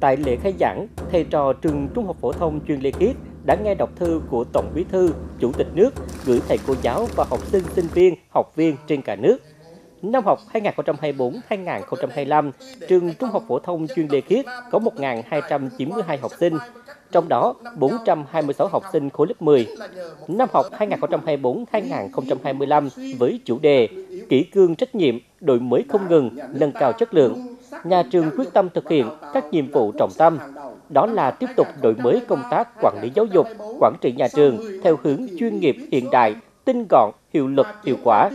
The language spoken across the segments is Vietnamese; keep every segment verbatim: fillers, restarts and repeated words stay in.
Tại lễ khai giảng, thầy trò trường Trung học phổ thông chuyên Lê Khiết đã nghe đọc thư của Tổng Bí thư, Chủ tịch nước gửi thầy cô giáo và học sinh sinh viên, học viên trên cả nước. Năm học hai nghìn không trăm hai mươi tư hai nghìn không trăm hai mươi lăm, trường Trung học phổ thông chuyên Lê Khiết có một nghìn hai trăm chín mươi hai học sinh, trong đó bốn trăm hai mươi sáu học sinh khối lớp mười. Năm học hai nghìn không trăm hai mươi tư hai nghìn không trăm hai mươi lăm với chủ đề kỷ cương trách nhiệm, đổi mới không ngừng, nâng cao chất lượng, nhà trường quyết tâm thực hiện các nhiệm vụ trọng tâm, đó là tiếp tục đổi mới công tác quản lý giáo dục, quản trị nhà trường theo hướng chuyên nghiệp hiện đại, tinh gọn, hiệu lực, hiệu quả,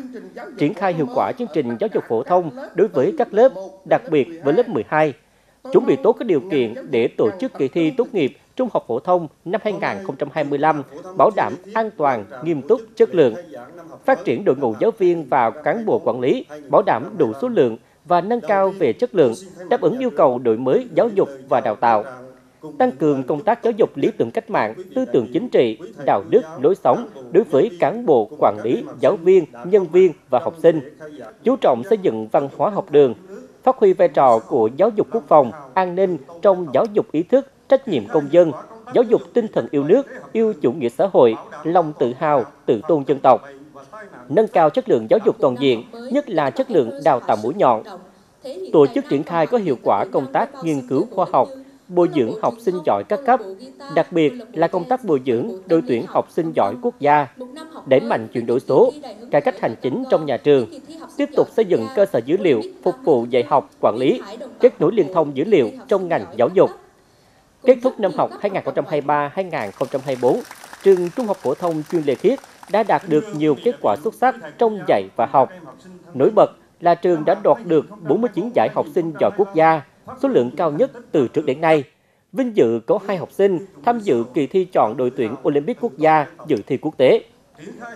triển khai hiệu quả chương trình giáo dục phổ thông đối với các lớp, đặc biệt với lớp mười hai, chuẩn bị tốt các điều kiện để tổ chức kỳ thi tốt nghiệp Trung học phổ thông năm hai nghìn không trăm hai mươi lăm, bảo đảm an toàn, nghiêm túc, chất lượng, phát triển đội ngũ giáo viên và cán bộ quản lý, bảo đảm đủ số lượng và nâng cao về chất lượng, đáp ứng yêu cầu đổi mới giáo dục và đào tạo, tăng cường công tác giáo dục lý tưởng cách mạng, tư tưởng chính trị, đạo đức, lối sống đối với cán bộ, quản lý, giáo viên, nhân viên và học sinh, chú trọng xây dựng văn hóa học đường, phát huy vai trò của giáo dục quốc phòng, an ninh trong giáo dục ý thức, trách nhiệm công dân, giáo dục tinh thần yêu nước, yêu chủ nghĩa xã hội, lòng tự hào, tự tôn dân tộc, nâng cao chất lượng giáo dục toàn diện, nhất là chất lượng đào tạo mũi nhọn, tổ chức triển khai có hiệu quả công tác nghiên cứu khoa học, bồi dưỡng học sinh giỏi các cấp, đặc biệt là công tác bồi dưỡng đội tuyển học sinh giỏi quốc gia, đẩy mạnh chuyển đổi số, cải cách hành chính trong nhà trường, tiếp tục xây dựng cơ sở dữ liệu phục vụ dạy học, quản lý, kết nối liên thông dữ liệu trong ngành giáo dục. Kết thúc năm học hai nghìn không trăm hai mươi ba hai nghìn không trăm hai mươi tư, trường Trung học phổ thông chuyên Lê Khiết đã đạt được nhiều kết quả xuất sắc trong dạy và học. Nổi bật là trường đã đoạt được bốn mươi chín giải học sinh giỏi quốc gia, số lượng cao nhất từ trước đến nay. Vinh dự có hai học sinh tham dự kỳ thi chọn đội tuyển Olympic quốc gia dự thi quốc tế.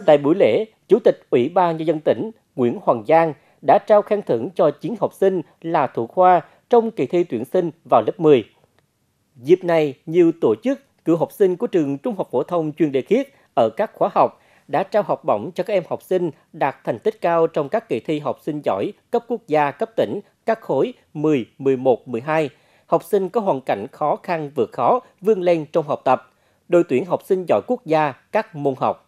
Tại buổi lễ, Chủ tịch Ủy ban Nhân dân tỉnh Nguyễn Hoàng Giang đã trao khen thưởng cho chín học sinh là thủ khoa trong kỳ thi tuyển sinh vào lớp mười. Dịp này, nhiều tổ chức, cựu học sinh của trường Trung học phổ thông chuyên Lê Khiết ở các khóa học đã trao học bổng cho các em học sinh đạt thành tích cao trong các kỳ thi học sinh giỏi cấp quốc gia, cấp tỉnh, các khối mười, mười một, mười hai. Học sinh có hoàn cảnh khó khăn vượt khó, vươn lên trong học tập, đội tuyển học sinh giỏi quốc gia các môn học.